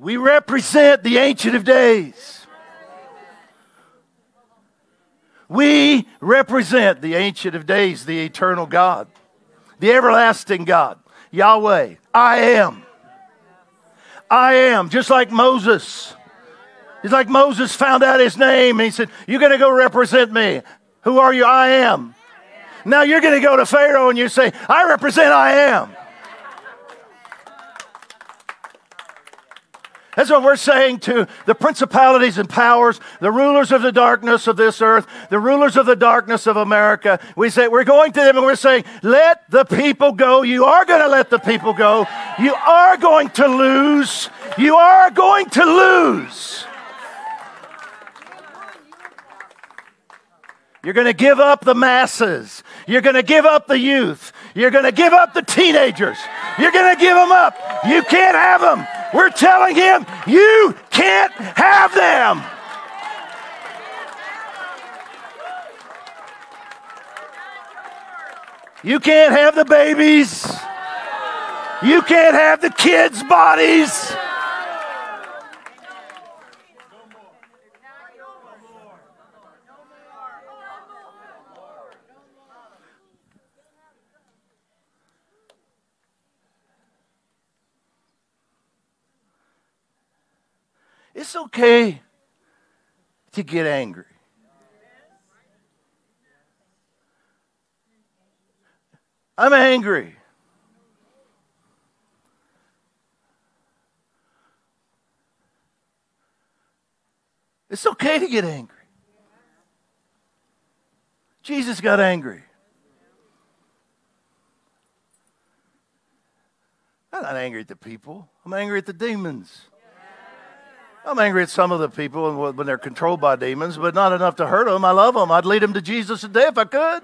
We represent the Ancient of Days. We represent the Ancient of Days, the eternal God, the everlasting God, Yahweh. I am. I am. Just like Moses. It's like Moses found out his name and he said, you're going to go represent me. Who are you? I am. Now you're going to go to Pharaoh and you say, I represent I am. That's what we're saying to the principalities and powers, the rulers of the darkness of this earth, the rulers of the darkness of America. We say, we're going to them and we're saying, let the people go. You are going to let the people go. You are going to lose. You are going to lose. You're going to give up the masses. You're going to give up the youth. You're going to give up the teenagers. You're going to give them up. You can't have them. We're telling him, you can't have them. You can't have the babies. You can't have the kids' bodies. It's okay to get angry. I'm angry. It's okay to get angry. Jesus got angry. I'm not angry at the people. I'm angry at the demons. I'm angry at some of the people when they're controlled by demons, but not enough to hurt them. I love them. I'd lead them to Jesus today if I could.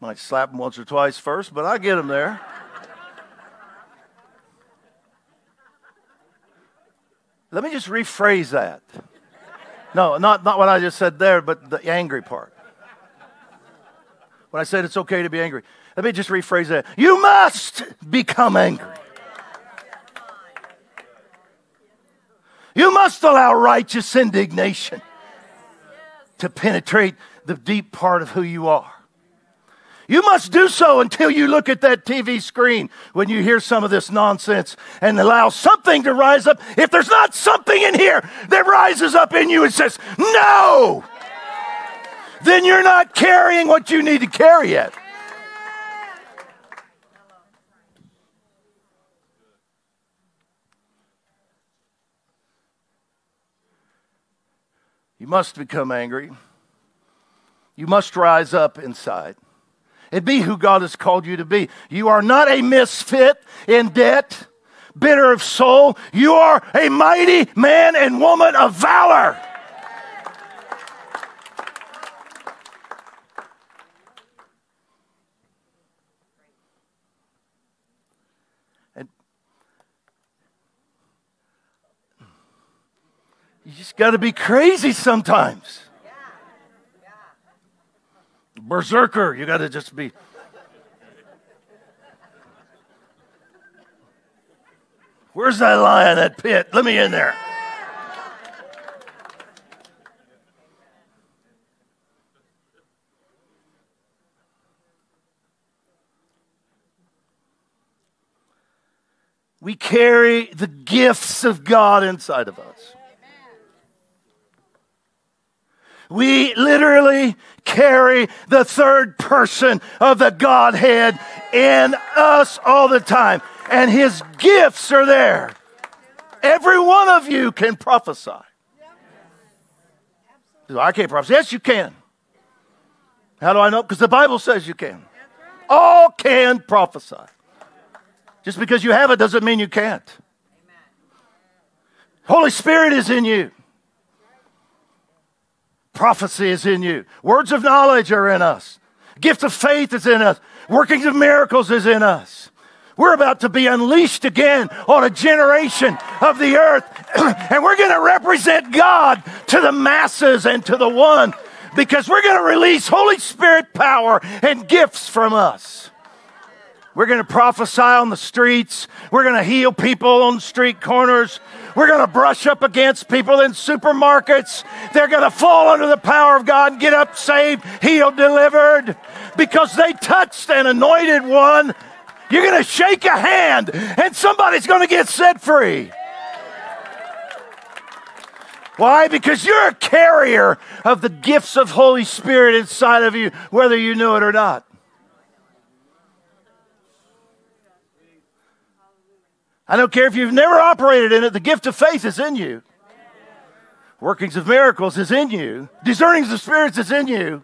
Might slap them once or twice first, but I get them there. Let me just rephrase that. No, not what I just said there, but the angry part. When I said it's okay to be angry. Let me just rephrase that. You must become angry. You must allow righteous indignation to penetrate the deep part of who you are. You must do so until you look at that TV screen when you hear some of this nonsense and allow something to rise up. If there's not something in here that rises up in you and says, no, then you're not carrying what you need to carry yet. You must become angry. You must rise up inside and be who God has called you to be. You are not a misfit in debt, bitter of soul. You are a mighty man and woman of valor. And you just got to be crazy sometimes. Berserker, you got to just be. Where's that lion in that pit? Let me in there. We carry the gifts of God inside of us. We literally carry the third person of the Godhead in us all the time. And his gifts are there. Every one of you can prophesy. I can't prophesy. Yes, you can. How do I know? Because the Bible says you can. All can prophesy. Just because you have it doesn't mean you can't. Holy Spirit is in you. Prophecy is in you. Words of knowledge are in us. Gift of faith is in us. Workings of miracles is in us. We're about to be unleashed again on a generation of the earth. And we're going to represent God to the masses and to the one. Because we're going to release Holy Spirit power and gifts from us. We're going to prophesy on the streets. We're going to heal people on street corners. We're going to brush up against people in supermarkets. They're going to fall under the power of God and get up, saved, healed, delivered, because they touched an anointed one. You're going to shake a hand, and somebody's going to get set free. Why? Because you're a carrier of the gifts of Holy Spirit inside of you, whether you know it or not. I don't care if you've never operated in it. The gift of faith is in you. Workings of miracles is in you. Discernings of spirits is in you.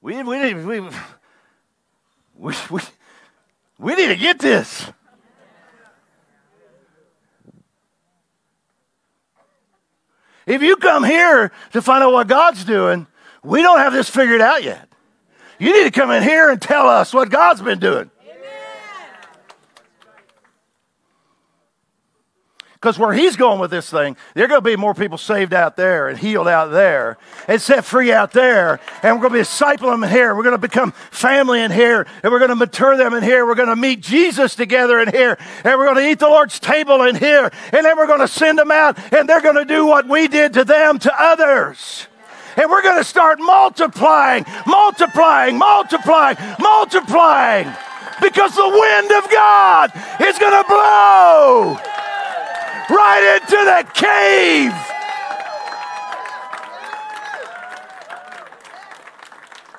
We need to get this. If you come here to find out what God's doing, we don't have this figured out yet. You need to come in here and tell us what God's been doing. Because where he's going with this thing, there are going to be more people saved out there and healed out there and set free out there. And we're going to be discipling them in here. We're going to become family in here. And we're going to mature them in here. We're going to meet Jesus together in here. And we're going to eat the Lord's table in here. And then we're going to send them out. And they're going to do what we did to them to others. And we're going to start multiplying, multiplying, multiplying, multiplying. Because the wind of God is going to blow right into the cave.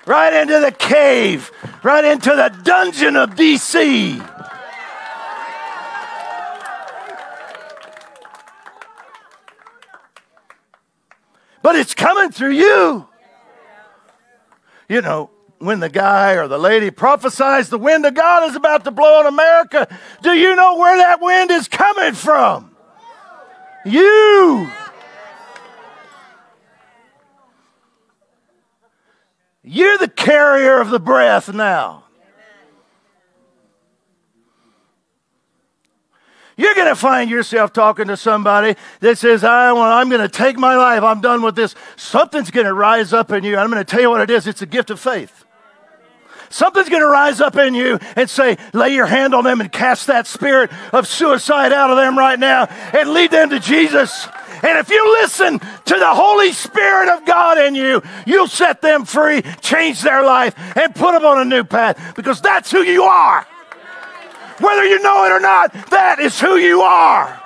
Right into the cave. Right into the dungeon of D.C. But it's coming through you. You know, when the guy or the lady prophesies the wind of God is about to blow on America, do you know where that wind is coming from? You. You're the carrier of the breath now. You're going to find yourself talking to somebody that says, I'm going to take my life. I'm done with this. Something's going to rise up in you. I'm going to tell you what it is. It's a gift of faith. Something's going to rise up in you and say, lay your hand on them and cast that spirit of suicide out of them right now and lead them to Jesus. And if you listen to the Holy Spirit of God in you, you'll set them free, change their life, and put them on a new path, because that's who you are. Whether you know it or not, that is who you are.